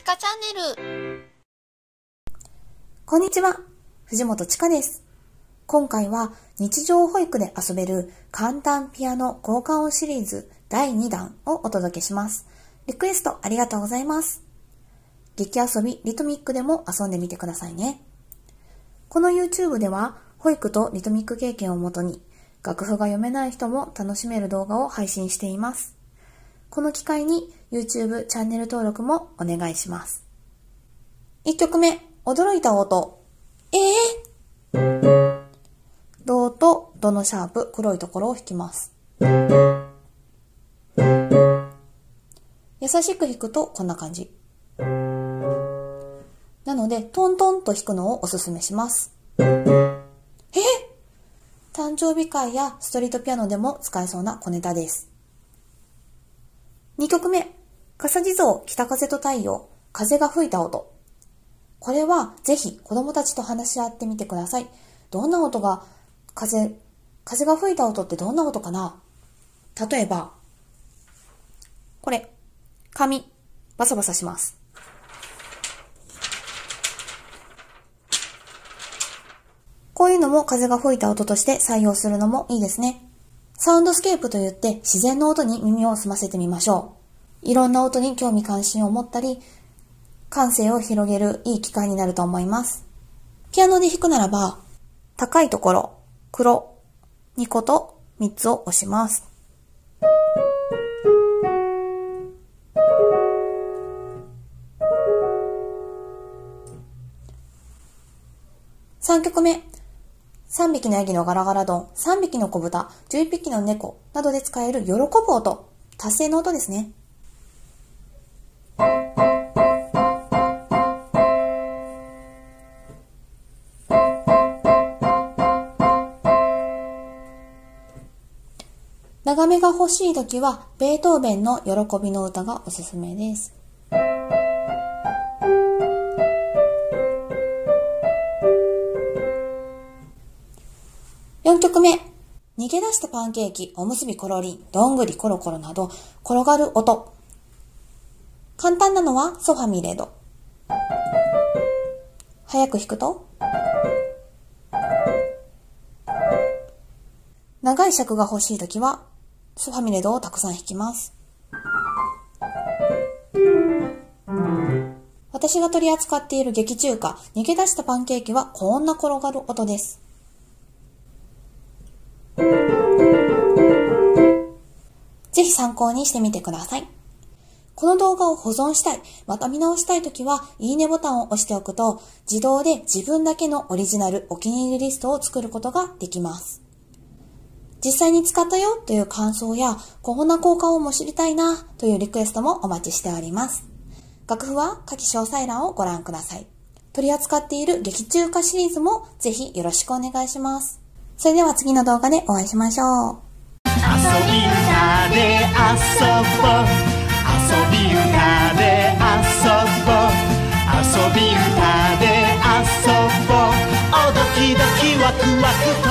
ちかチャンネル。こんにちは、藤本ちかです。今回は日常保育で遊べる簡単ピアノ交換音シリーズ第2弾をお届けします。リクエストありがとうございます。劇遊びリトミックでも遊んでみてくださいね。この YouTube では保育とリトミック経験をもとに楽譜が読めない人も楽しめる動画を配信しています。この機会に YouTube チャンネル登録もお願いします。1曲目、驚いた音。ドとドのシャープ、黒いところを弾きます。優しく弾くとこんな感じ。なので、トントンと弾くのをおすすめします。誕生日会やストリートピアノでも使えそうな小ネタです。2曲目、笠地蔵、北風と太陽、風が吹いた音。これはぜひ子供たちと話し合ってみてください。どんな音が、風が吹いた音ってどんな音かな？例えば、これ、紙、バサバサします。こういうのも風が吹いた音として採用するのもいいですね。サウンドスケープといって自然の音に耳を澄ませてみましょう。いろんな音に興味関心を持ったり、感性を広げるいい機会になると思います。ピアノで弾くならば、高いところ、黒、2個と3つを押します。3曲目。3匹のヤギのガラガラ丼、3匹の子豚、11匹の猫などで使える喜ぶ音、達成の音ですね。眺めが欲しいときは、ベートーベンの喜びの歌がおすすめです。4曲目、逃げ出したパンケーキ、おむすびコロリン、どんぐりコロコロなど、転がる音。簡単なのはソファミレド。早く弾くと、長い尺が欲しいときは、ソファミレドをたくさん弾きます。私が取り扱っている劇中歌、逃げ出したパンケーキはこんな転がる音です。ぜひ参考にしてみてください。この動画を保存したい、また見直したいときは、いいねボタンを押しておくと、自動で自分だけのオリジナルお気に入りリストを作ることができます。実際に使ったよという感想や、こんな効果音も知りたいなというリクエストもお待ちしております。楽譜は下記詳細欄をご覧ください。取り扱っている劇中歌シリーズもぜひよろしくお願いします。それでは次の動画でお会いしましょう。遊び歌で遊ぼう、遊び歌で遊ぼう、遊び歌で遊ぼう、おドキドキワクワクと